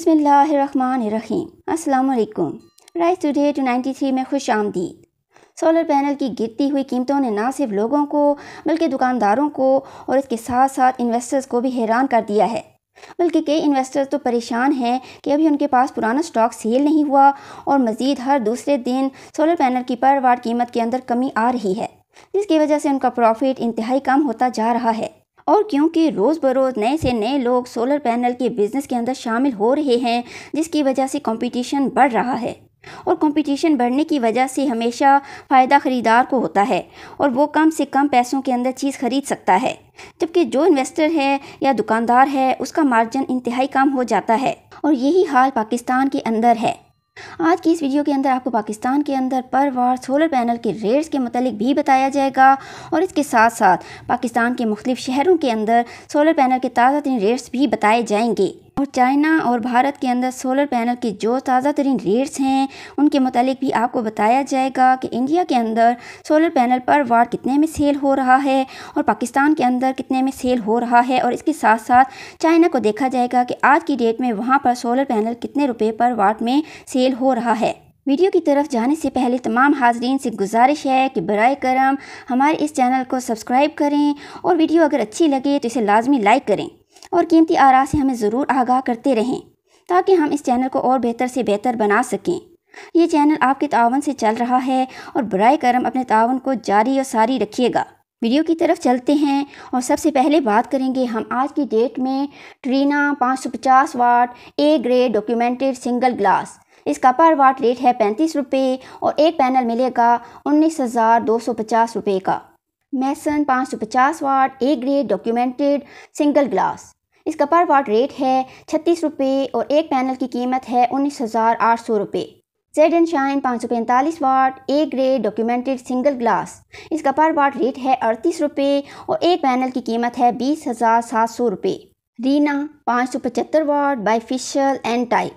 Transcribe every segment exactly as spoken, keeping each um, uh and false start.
बिस्मिल्लाहिर्रहमानिर्रहीम। अस्सलाम वालेकुम। Rice today two ninety three में खुश आमदीद। सोलर पैनल की गिरती हुई कीमतों ने ना सिर्फ लोगों को बल्कि दुकानदारों को और इसके साथ साथ इन्वेस्टर्स को भी हैरान कर दिया है। बल्कि कई इन्वेस्टर्स तो परेशान हैं कि अभी उनके पास पुराना स्टॉक सेल नहीं हुआ और मज़ीद हर दूसरे दिन सोलर पैनल की पर वाट कीमत के अंदर कमी आ रही है, जिसकी वजह से उनका प्रॉफिट इंतहाई कम होता जा रहा है। और क्योंकि रोज़ बरोज़ नए से नए लोग सोलर पैनल के बिज़नेस के अंदर शामिल हो रहे हैं, जिसकी वजह से कंपटीशन बढ़ रहा है और कंपटीशन बढ़ने की वजह से हमेशा फ़ायदा ख़रीदार को होता है और वो कम से कम पैसों के अंदर चीज़ ख़रीद सकता है, जबकि जो इन्वेस्टर है या दुकानदार है उसका मार्जिन इंतहाई कम हो जाता है। और यही हाल पाकिस्तान के अंदर है। आज की इस वीडियो के अंदर आपको पाकिस्तान के अंदर पर वाट सोलर पैनल के रेट्स के मतलब भी बताया जाएगा और इसके साथ साथ पाकिस्तान के मुख्तलिफ शहरों के अंदर सोलर पैनल के ताज़ा तरीन रेट्स भी बताए जाएंगे। और चाइना और भारत के अंदर सोलर पैनल के जो ताज़ा तरीन रेट्स हैं उनके मतलब भी आपको बताया जाएगा कि इंडिया के अंदर सोलर पैनल पर वाट कितने में सेल हो रहा है और पाकिस्तान के अंदर कितने में सेल हो रहा है। और इसके साथ साथ चाइना को देखा जाएगा कि आज की डेट में वहाँ पर सोलर पैनल कितने रुपये पर वाट में सेल हो रहा है। वीडियो की तरफ जाने से पहले तमाम हाजरीन से गुजारिश है कि बराए करम हमारे इस चैनल को सब्सक्राइब करें और वीडियो अगर अच्छी लगे तो इसे लाजमी लाइक करें और कीमती आरा से हमें ज़रूर आगाह करते रहें ताकि हम इस चैनल को और बेहतर से बेहतर बना सकें। ये चैनल आपके तावन से चल रहा है और बराए करम अपने तावन को जारी और सारी रखिएगा। वीडियो की तरफ चलते हैं और सबसे पहले बात करेंगे हम आज की डेट में ट्रीना पाँच सौ पचास watt A grade documented single glass. इसका पर वाट रेट है पैंतीस रुपये और एक पैनल मिलेगा उन्नीस हज़ार दो सौ पचास रुपये का। मैसन पाँच सौ पचास watt A grade documented single glass, इसका पर वाट रेट है छत्तीस रुपये और एक पैनल की कीमत है उन्नीस हज़ार आठ सौ रुपये। सेड एंड शाइन पाँच सौ पैंतालीस watt A grade documented single glass, इसका पर वाट रेट है अड़तीस रुपये और एक पैनल की कीमत है बीस हज़ार सात सौ रुपये। रीना पाँच सौ पचहत्तर वाट बाईफिशियल एंड टाइप,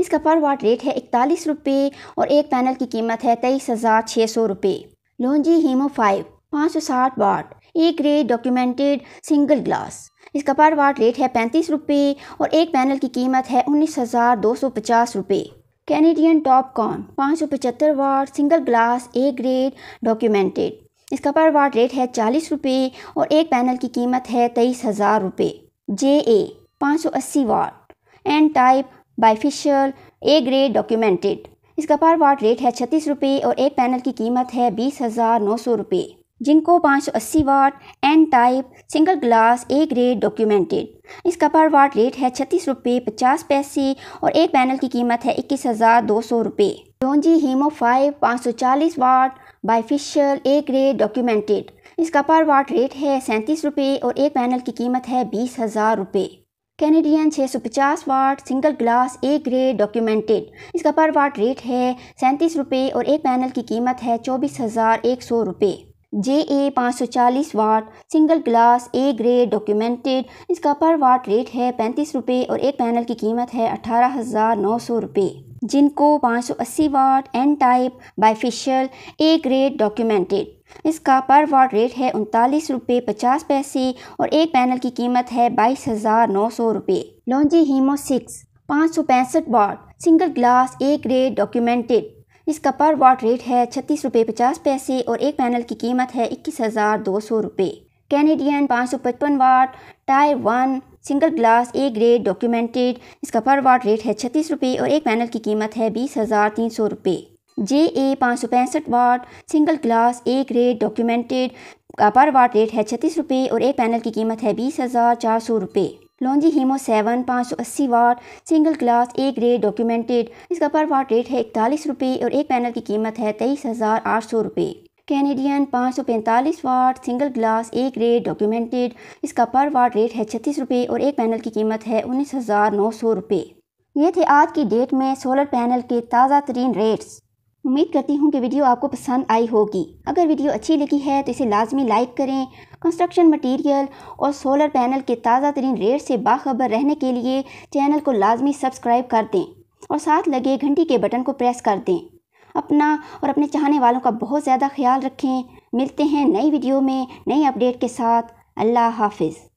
इसका पर वाट रेट है इकतालीस रुपये और एक पैनल की कीमत है तेईस हज़ार छः सौ रुपये। लोंजी हीमो फाइव पाँच सौ साठ watt A grade documented single glass, इसका पर वाट रेट है पैंतीस रुपये और एक पैनल की कीमत है उन्नीस हज़ार दो सौ पचास रुपये। कैनेडियन टॉपकॉर्न पाँच सौ पचहत्तर watt single glass A grade documented, इसका पर वाट रेट है चालीस रुपये और एक पैनल की कीमत है तेईस हज़ार रुपये। जे ए पाँच सौ अस्सी watt N type bifacial A grade documented, इसका पर वाट रेट है छत्तीस रुपये और एक पैनल की कीमत है बीस हज़ार नौ सौ रुपये। जिनको पाँच सौ अस्सी watt N type single glass A grade documented, इसका पर वाट रेट है छत्तीस रुपये पचास पैसे और एक पैनल की कीमत है इक्कीस हज़ार दो सौ रुपये। डोंगी हीमो फाइव पाँच सौ चालीस watt bifacial A grade documented, इसका पर वाट रेट है सैंतीस रुपये और एक पैनल की कीमत है बीस हज़ार रुपये। कैनेडियन छह सौ पचास watt single glass A grade documented, इसका पर वाट रेट है सैंतीस रुपये और एक पैनल की कीमत है चौबीस हज़ार एक सौ रुपये। जे ए पाँच सौ चालीस watt single glass A grade documented, इसका पर वाट रेट है पैंतीस रुपये और एक पैनल की कीमत है अठारह हज़ार नौ सौ रुपये। जिनको पाँच सौ अस्सी watt N type bifacial A grade documented, इसका पर वाट रेट है उनतालीस रुपये पचास पैसे और एक पैनल की कीमत है बाईस हज़ार नौ सौ रुपये। लॉन्जी हीमो सिक्स पाँच सौ पैंसठ watt single glass A grade documented, इसका पर वाट रेट है छत्तीस रुपये पचास पैसे और एक पैनल की कीमत है इक्कीस हज़ार दो सौ रुपये। कैनेडियन पाँच सौ पचपन watt tier one single glass A grade documented, इसका पर वाट रेट है छत्तीस रुपये और एक पैनल की कीमत है बीस हज़ार तीन सौ रुपये। जे ए पाँच सौ पैंसठ watt single glass A grade documented का पर वाट रेट है छत्तीस रुपये और एक पैनल की कीमत है बीस हज़ार चार सौ रुपये। लॉन्जी हीमो सेवन पाँच सौ अस्सी watt single glass A grade documented, इसका पर वाट रेट है इकतालीस रुपये और एक पैनल की कीमत है तेईस हज़ार आठ सौ रुपये। कैनेडियन पाँच सौ पैंतालीस watt single glass A grade documented, इसका पर वाट रेट है छत्तीस रुपये और एक पैनल की कीमत है उन्नीस हज़ार नौ सौ रुपये। ये थे आज की डेट में सोलर पैनल के ताज़ा तरीन रेट्स। उम्मीद करती हूँ कि वीडियो आपको पसंद आई होगी। अगर वीडियो अच्छी लगी है तो इसे लाजमी लाइक करें। कंस्ट्रक्शन मटेरियल और सोलर पैनल के ताज़ा तरीन रेट से बाखबर रहने के लिए चैनल को लाजमी सब्सक्राइब कर दें और साथ लगे घंटी के बटन को प्रेस कर दें। अपना और अपने चाहने वालों का बहुत ज़्यादा ख्याल रखें। मिलते हैं नई वीडियो में नई अपडेट के साथ। अल्लाह हाफिज़।